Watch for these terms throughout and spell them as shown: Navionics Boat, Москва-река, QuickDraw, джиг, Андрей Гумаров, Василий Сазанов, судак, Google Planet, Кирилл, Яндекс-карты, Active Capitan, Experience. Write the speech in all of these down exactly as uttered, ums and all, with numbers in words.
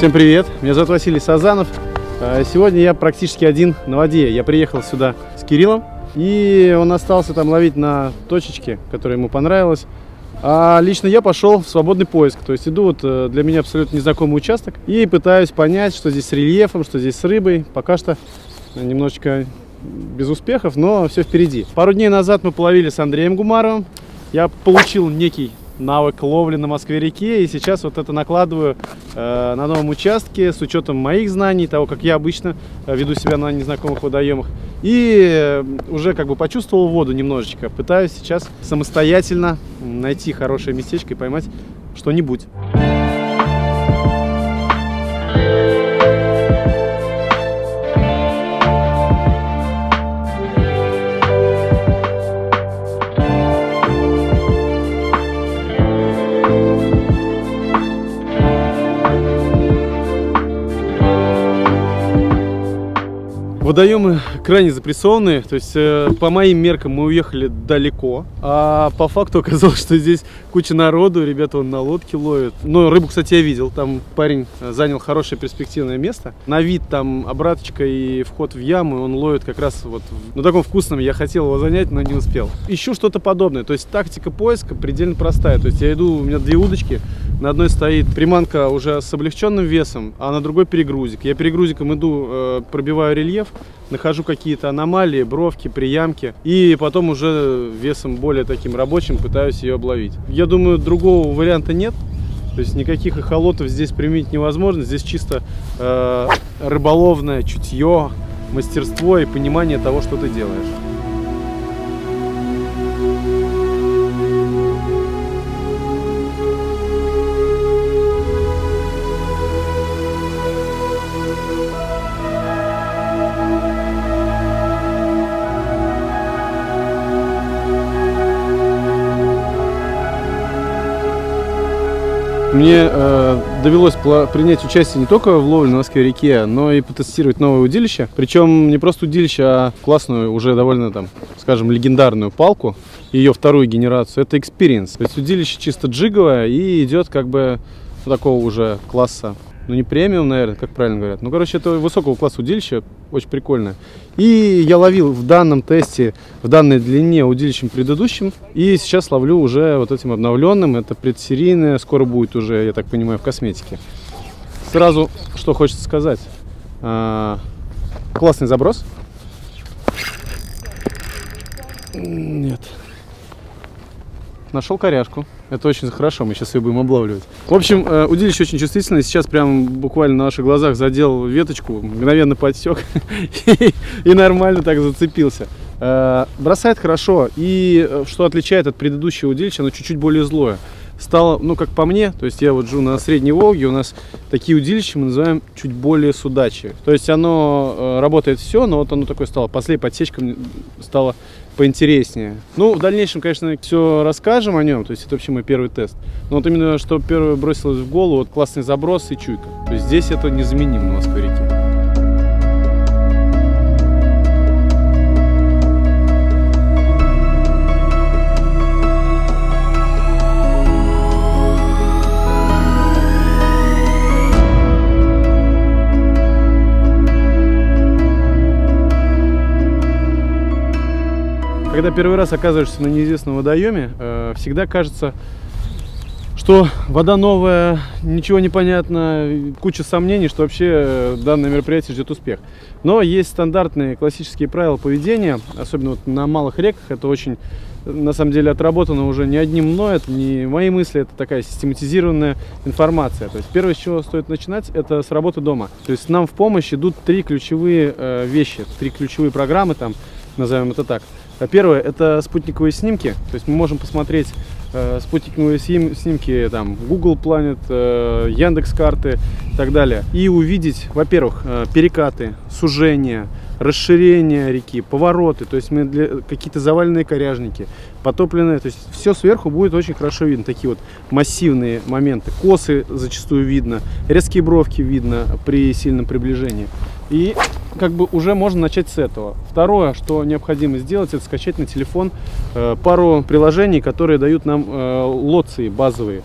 Всем привет! Меня зовут Василий Сазанов. Сегодня я практически один на воде. Я приехал сюда с Кириллом, и он остался там ловить на точечке, которая ему понравилась. А лично я пошел в свободный поиск, то есть иду вот для меня абсолютно незнакомый участок и пытаюсь понять, что здесь с рельефом, что здесь с рыбой. Пока что немножечко без успехов, но все впереди. Пару дней назад мы половили с Андреем Гумаровым. Я получил некий навык ловли на Москве-реке, и сейчас вот это накладываю э, на новом участке с учетом моих знаний, того, как я обычно веду себя на незнакомых водоемах. И уже как бы почувствовал воду немножечко. Пытаюсь сейчас самостоятельно найти хорошее местечко и поймать что-нибудь. Водоемы крайне запрессованные, то есть э, по моим меркам мы уехали далеко, а по факту оказалось, что здесь куча народу, ребята вон на лодке ловят. Но рыбу, кстати, я видел, там парень занял хорошее перспективное место. На вид там обраточка и вход в яму, он ловит как раз вот в, ну, таком вкусном, я хотел его занять, но не успел. Ищу что-то подобное, то есть тактика поиска предельно простая, то есть я иду, у меня две удочки, на одной стоит приманка уже с облегченным весом, а на другой перегрузик. Я перегрузиком иду, э, пробиваю рельеф, нахожу какие-то аномалии, бровки, приямки, и потом уже весом более таким рабочим пытаюсь ее обловить. Я думаю, другого варианта нет, то есть никаких эхолотов здесь применить невозможно, здесь чисто э, рыболовное чутье, мастерство и понимание того, что ты делаешь. Мне э, довелось принять участие не только в ловле на Москве-реке, но и потестировать новое удилище. Причем не просто удилище, а классную, уже довольно, там, скажем, легендарную палку, ее вторую генерацию. Это Experience. То есть удилище чисто джиговое и идет как бы ну, такого уже класса. Ну не премиум, наверное, как правильно говорят. Ну, короче, это высокого класса удилище, очень прикольно. И я ловил в данном тесте, в данной длине удилищем предыдущим. И сейчас ловлю уже вот этим обновленным. Это предсерийное, скоро будет уже, я так понимаю, в косметике. Сразу, что хочется сказать. А, классный заброс. Нет. Нашел коряшку. Это очень хорошо, мы сейчас ее будем облавливать. В общем, удилище очень чувствительное. Сейчас прям буквально на наших глазах задел веточку, мгновенно подсек и, и нормально так зацепился. Бросает хорошо. И что отличает от предыдущего удилища, оно чуть-чуть более злое. Стало, ну как по мне, то есть я вот живу на Средней Волге, у нас такие удилища мы называем чуть более судачи. То есть оно работает все, но вот оно такое стало, после подсечка стало поинтереснее. Ну, в дальнейшем, конечно, все расскажем о нем, то есть это вообще мой первый тест. Но вот именно, что первое бросилось в голову, вот классный заброс и чуйка. То есть здесь это незаменимо на Москве-реке. Когда первый раз оказываешься на неизвестном водоеме, э, всегда кажется, что вода новая, ничего не понятно, куча сомнений, что вообще данное мероприятие ждет успех. Но есть стандартные классические правила поведения, особенно вот на малых реках, это очень, на самом деле, отработано уже не одним мной, это не мои мысли, это такая систематизированная информация. То есть первое, с чего стоит начинать, это с работы дома. То есть нам в помощь идут три ключевые э, вещи, три ключевые программы, там, назовем это так. Первое – это спутниковые снимки, то есть мы можем посмотреть э, спутниковые сим, снимки там, Google Planet, э, Яндекс-карты и так далее. И увидеть, во-первых, э, перекаты, сужения, расширение реки, повороты, то есть мы для какие-то заваленные коряжники, потопленные, то есть все сверху будет очень хорошо видно. Такие вот массивные моменты, косы зачастую видно, резкие бровки видно при сильном приближении. И как бы уже можно начать с этого. Второе, что необходимо сделать, это скачать на телефон пару приложений, которые дают нам лоции базовые.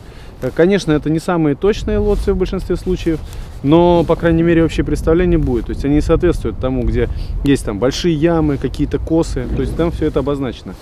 Конечно, это не самые точные лоции в большинстве случаев, но, по крайней мере, общее представление будет. То есть они соответствуют тому, где есть там большие ямы, какие-то косы, то есть там все это обозначено.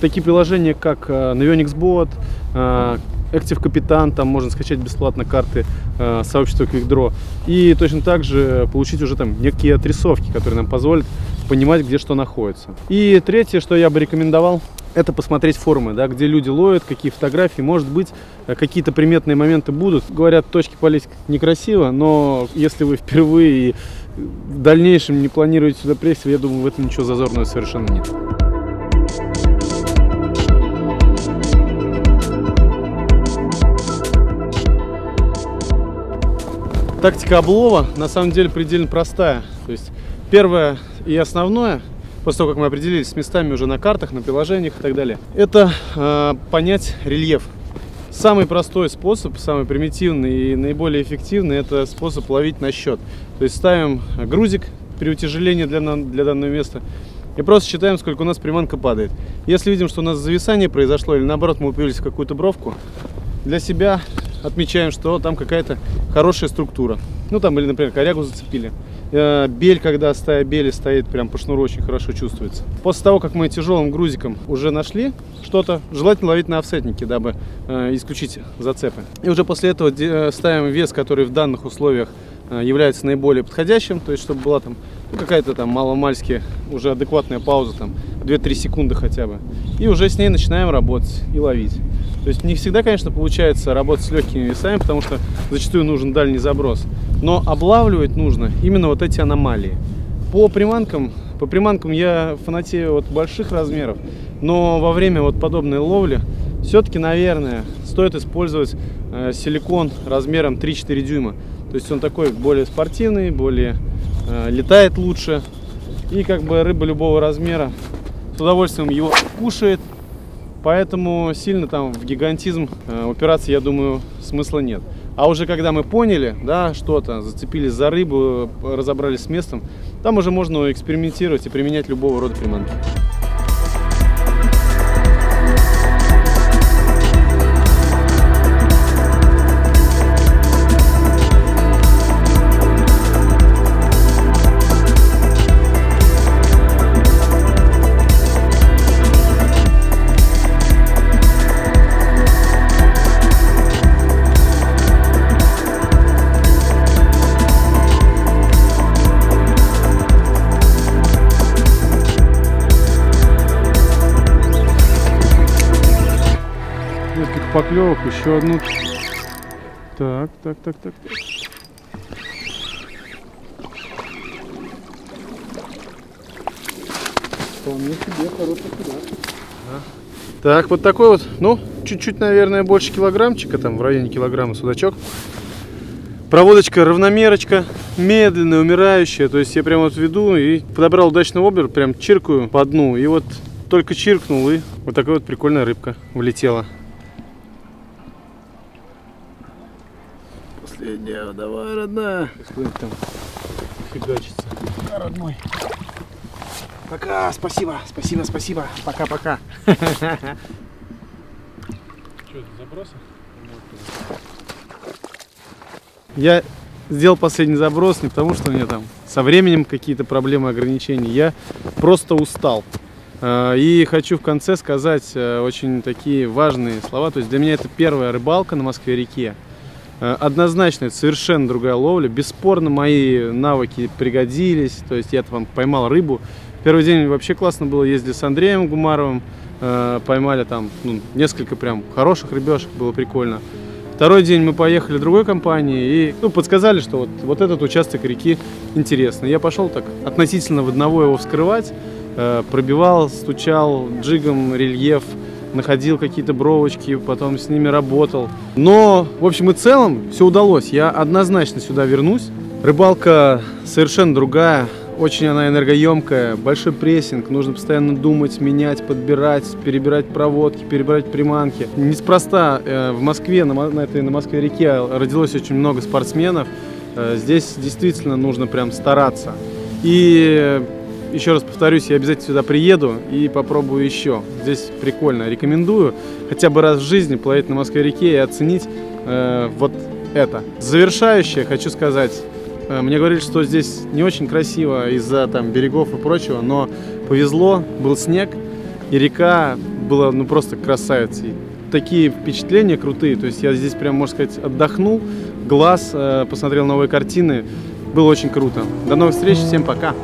Такие приложения, как Navionics Boat, Active Capitan, там можно скачать бесплатно карты э, сообщества QuickDraw и точно так же получить уже там некие отрисовки, которые нам позволят понимать, где что находится. И третье, что я бы рекомендовал, это посмотреть форумы, да, где люди ловят, какие фотографии, может быть, какие-то приметные моменты будут. Говорят, точки полезть некрасиво, но если вы впервые и в дальнейшем не планируете сюда приехать, я думаю, в этом ничего зазорного совершенно нет. Тактика облова на самом деле предельно простая. То есть первое и основное, после того, как мы определились с местами уже на картах, на приложениях и так далее, это э, понять рельеф. Самый простой способ, самый примитивный и наиболее эффективный, это способ ловить на счет. То есть ставим грузик при утяжелении для, для данного места и просто считаем, сколько у нас приманка падает. Если видим, что у нас зависание произошло или наоборот мы упились в какую-то бровку, для себя отмечаем, что там какая-то хорошая структура. Ну там, или, например, корягу зацепили. Бель, когда стая бели стоит прям по шнуру, очень хорошо чувствуется. После того, как мы тяжелым грузиком уже нашли что-то, желательно ловить на офсетнике, дабы исключить зацепы. И уже после этого ставим вес, который в данных условиях является наиболее подходящим. То есть, чтобы была там ну, какая-то там маломальски уже адекватная пауза, там две-три секунды хотя бы. И уже с ней начинаем работать и ловить. То есть не всегда, конечно, получается работать с легкими весами, потому что зачастую нужен дальний заброс. Но облавливать нужно именно вот эти аномалии. По приманкам, по приманкам я фанатею от больших размеров, но во время вот подобной ловли все-таки, наверное, стоит использовать э, силикон размером три-четыре дюйма. То есть он такой более спортивный, более э, летает лучше. И как бы рыба любого размера с удовольствием его кушает. Поэтому сильно там в гигантизм э, упираться, я думаю, смысла нет. А уже когда мы поняли, да, что-то, зацепились за рыбу, разобрались с местом, там уже можно экспериментировать и применять любого рода приманки. Поклевок, еще одну. Так, так, так, так. Вполне себе хороший кулак. Да. Так, вот такой вот, ну, чуть-чуть, наверное, больше килограммчика, там в районе килограмма судачок. Проводочка, равномерочка, медленная, умирающая. То есть я прям вот веду и подобрал удачный обер, прям чиркаю по дну. И вот только чиркнул, и вот такая вот прикольная рыбка влетела. Последняя, давай, родная. Куда-нибудь там фигачится. Да, родной. Пока, спасибо, спасибо, спасибо. Пока-пока. Что, это забросы? Я сделал последний заброс не потому, что у меня там со временем какие-то проблемы, ограничения. Я просто устал. И хочу в конце сказать очень такие важные слова. То есть для меня это первая рыбалка на Москве-реке. Однозначно, это совершенно другая ловля. Бесспорно, мои навыки пригодились. То есть я там поймал рыбу. Первый день вообще классно было. Ездили с Андреем Гумаровым. Э, поймали там ну, несколько прям хороших рыбешек. Было прикольно. Второй день мы поехали в другой компании. И ну, подсказали, что вот, вот этот участок реки интересный. Я пошел так относительно в одного его вскрывать. Э, пробивал, стучал джигом, рельеф. Находил какие-то бровочки, потом с ними работал. Но, в общем и целом, все удалось. Я однозначно сюда вернусь. Рыбалка совершенно другая. Очень она энергоемкая. Большой прессинг. Нужно постоянно думать, менять, подбирать, перебирать проводки, перебирать приманки. Неспроста в Москве, на этой на Москве-реке родилось очень много спортсменов. Здесь действительно нужно прям стараться. И... еще раз повторюсь, я обязательно сюда приеду и попробую еще. Здесь прикольно. Рекомендую хотя бы раз в жизни плавать на Москве-реке и оценить э, вот это. Завершающее, хочу сказать, мне говорили, что здесь не очень красиво из-за там берегов и прочего, но повезло, был снег, и река была ну просто красавицей. Такие впечатления крутые, то есть я здесь прям, можно сказать, отдохнул, глаз, посмотрел новые картины, было очень круто. До новых встреч, всем пока!